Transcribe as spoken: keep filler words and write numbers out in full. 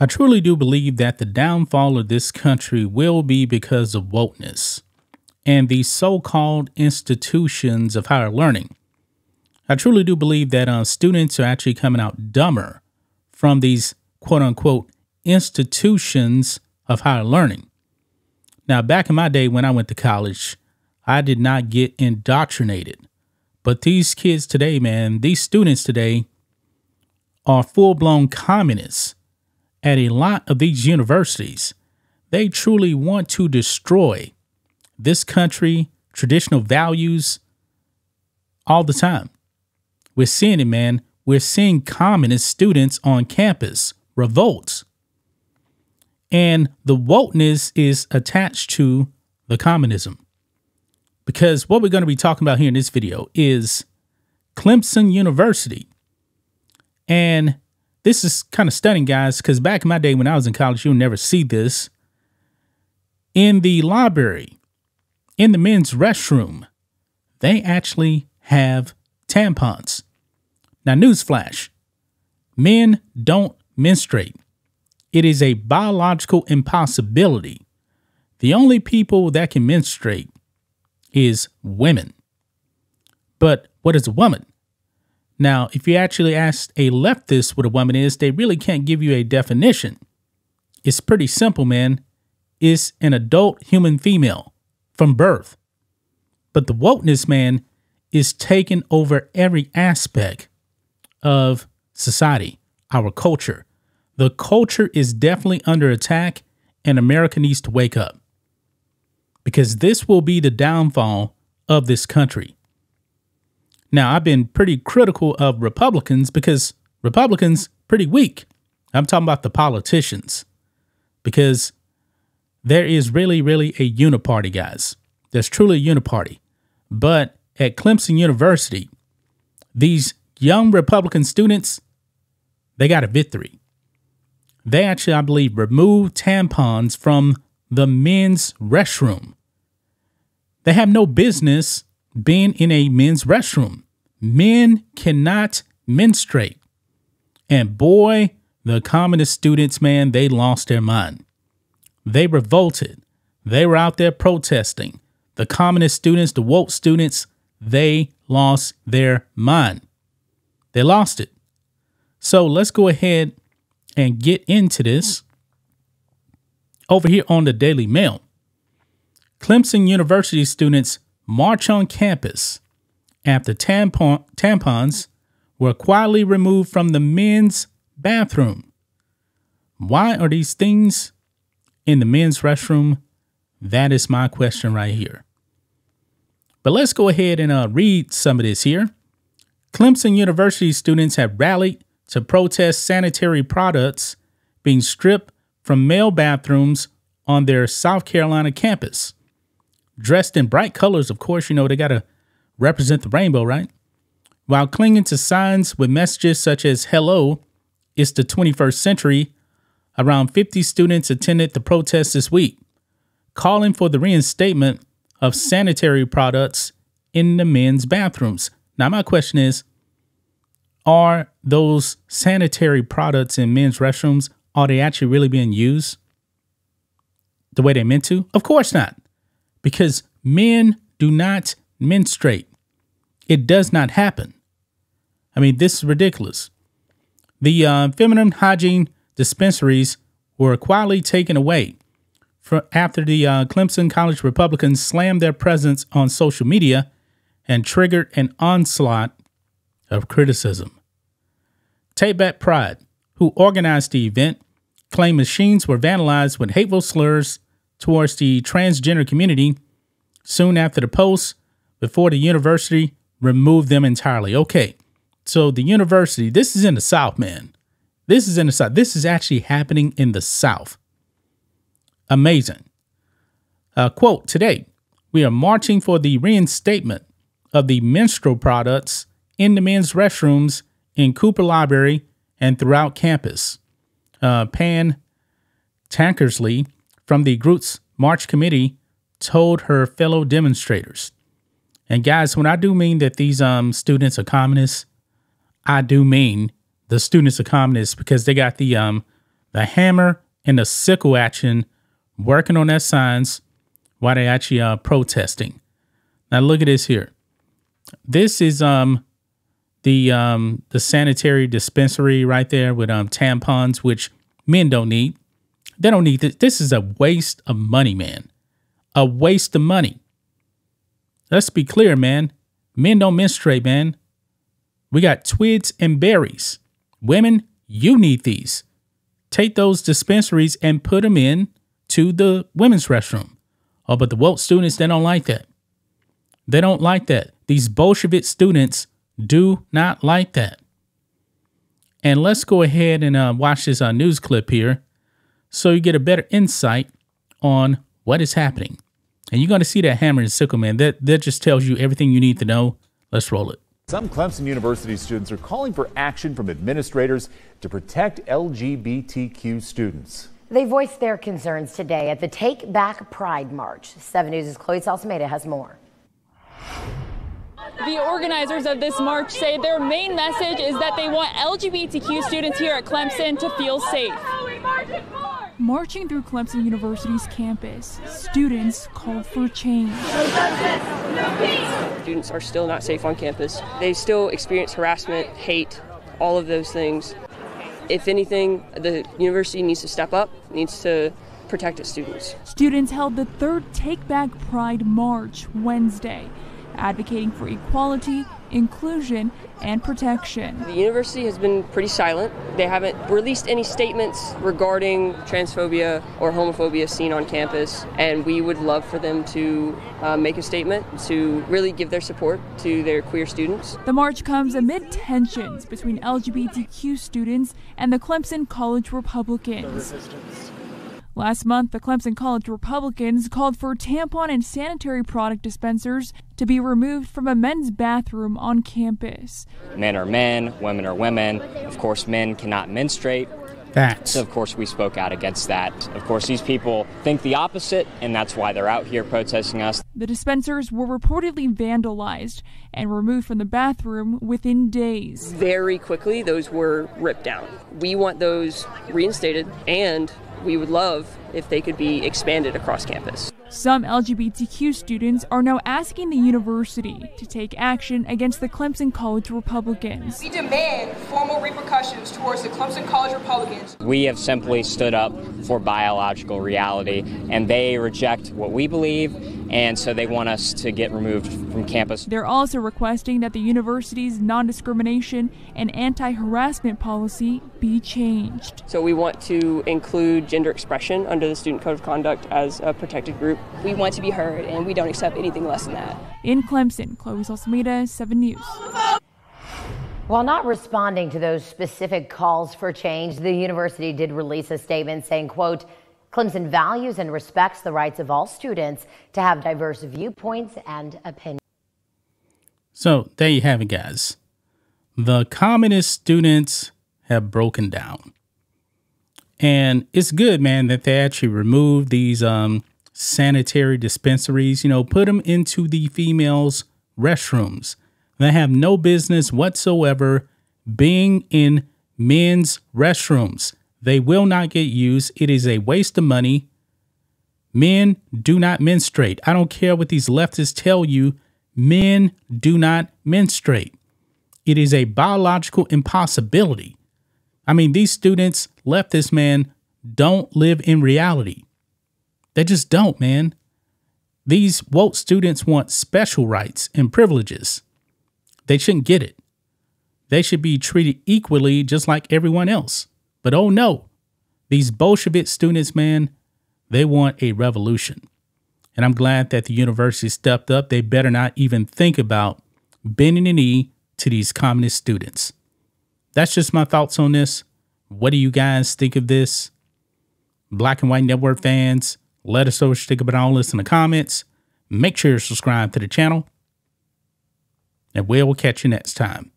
I truly do believe that the downfall of this country will be because of wokeness and the so-called institutions of higher learning. I truly do believe that uh, students are actually coming out dumber from these quote-unquote institutions of higher learning. Now, back in my day when I went to college, I did not get indoctrinated. But these kids today, man, these students today are full-blown communists at a lot of these universities. They truly want to destroy this country, traditional values, all the time. We're seeing it, man. We're seeing communist students on campus revolts. And the wokeness is attached to the communism. Because what we're going to be talking about here in this video is Clemson University. And this is kind of stunning, guys, because back in my day when I was in college, you'll never see this. In the library, in the men's restroom, they actually have tampons. Now, newsflash, men don't menstruate. It is a biological impossibility. The only people that can menstruate is women. But what is a woman? Now, if you actually asked a leftist what a woman is, they really can't give you a definition. It's pretty simple, man. It's an adult human female from birth. But the wokeness, man, is taking over every aspect of society, our culture. The culture is definitely under attack, and America needs to wake up, because this will be the downfall of this country. Now, I've been pretty critical of Republicans because Republicans pretty weak. I'm talking about the politicians, because there is really, really a uniparty, guys. There's truly a uniparty. But at Clemson University, these young Republican students, they got a victory. They actually, I believe, removed tampons from the men's restroom. They have no business being in a men's restroom. Men cannot menstruate. And boy, the communist students, man, they lost their mind. They revolted. They were out there protesting. The communist students, the woke students, they lost their mind. They lost it. So let's go ahead and get into this. Over here on the Daily Mail, Clemson University students march on campus after tampon tampons were quietly removed from the men's bathroom. Why are these things in the men's restroom? That is my question right here. But let's go ahead and uh, read some of this here. Clemson University students have rallied to protest sanitary products being stripped from male bathrooms on their South Carolina campus. Dressed in bright colors, of course, you know, they got to represent the rainbow, right? While clinging to signs with messages such as, "Hello, it's the twenty-first century," around fifty students attended the protest this week, calling for the reinstatement of sanitary products in the men's bathrooms. Now, my question is, are those sanitary products in men's restrooms, are they actually really being used the way they meant to? Of course not, because men do not menstruate. It does not happen. I mean, this is ridiculous. The uh, feminine hygiene dispensaries were quietly taken away for after the uh, Clemson College Republicans slammed their presence on social media and triggered an onslaught of criticism. Take Back Pride, who organized the event, claimed machines were vandalized with hateful slurs towards the transgender community soon after the post, before the university removed them entirely. Okay, so the university, this is in the South, man. This is in the South. This is actually happening in the South. Amazing. Uh, quote, "Today, we are marching for the reinstatement of the menstrual products in the men's restrooms in Cooper Library and throughout campus." Uh, Pan Tankersley from the Groot's March Committee told her fellow demonstrators. And guys, when I do mean that these um students are communists, I do mean the students are communists, because they got the um the hammer and the sickle action, working on their signs while they actually are protesting. Now look at this here. This is um the um the sanitary dispensary right there with um tampons, which men don't need. They don't need this. This is a waste of money, man. A waste of money. Let's be clear, man. Men don't menstruate, man. We got twigs and berries. Women, you need these. Take those dispensaries and put them in to the women's restroom. Oh, but the woke students, they don't like that. They don't like that. These Bolshevik students do not like that. And let's go ahead and uh, watch this uh, news clip here, so you get a better insight on what is happening. And you're going to see that hammer and sickle, man. That, that just tells you everything you need to know. Let's roll it. Some Clemson University students are calling for action from administrators to protect L G B T Q students. They voiced their concerns today at the Take Back Pride March. seven news' Chloe Salsameda has more. The organizers of this march say their main message is that they want L G B T Q students here at Clemson to feel safe. Marching through Clemson University's campus, students call for change. Students are still not safe on campus. They still experience harassment, hate, all of those things. If anything, the university needs to step up, needs to protect its students. Students held the third Take Back Pride March Wednesday, advocating for equality, inclusion, and protection. The university has been pretty silent. They haven't released any statements regarding transphobia or homophobia seen on campus, and we would love for them to uh, make a statement to really give their support to their queer students. The march comes amid tensions between L G B T Q students and the Clemson College Republicans. Last month, the Clemson College Republicans called for tampon and sanitary product dispensers to be removed from a men's bathroom on campus. Men are men, women are women. Of course, men cannot menstruate. Facts. So, of course, we spoke out against that. Of course, these people think the opposite, and that's why they're out here protesting us. The dispensers were reportedly vandalized and removed from the bathroom within days. Very quickly, those were ripped down. We want those reinstated, and we would love if they could be expanded across campus. Some L G B T Q students are now asking the university to take action against the Clemson College Republicans. We demand formal repercussions towards the Clemson College Republicans. We have simply stood up for biological reality, and they reject what we believe, and so they want us to get removed from campus. They're also requesting that the university's non-discrimination and anti-harassment policy be changed. So we want to include gender expression under the Student Code of Conduct as a protected group. We want to be heard, and we don't accept anything less than that. In Clemson, Chloe Salsameda, seven news. While not responding to those specific calls for change, the university did release a statement saying, quote, Clemson values and respects the rights of all students to have diverse viewpoints and opinions. So there you have it, guys. The communist students have broken down. And it's good, man, that they actually removed these um, sanitary dispensaries, you know, put them into the females' restrooms. They have no business whatsoever being in men's restrooms. They will not get used. It is a waste of money. Men do not menstruate. I don't care what these leftists tell you. Men do not menstruate. It is a biological impossibility. I mean, these students, leftists, man, don't live in reality. They just don't, man. These woke students want special rights and privileges. They shouldn't get it. They should be treated equally just like everyone else. But oh no, these Bolshevik students, man, they want a revolution. And I'm glad that the university stepped up. They better not even think about bending the knee to these communist students. That's just my thoughts on this. What do you guys think of this? Black and White Network fans, let us know what you think about all this in the comments. Make sure you're subscribed to the channel. And we will catch you next time.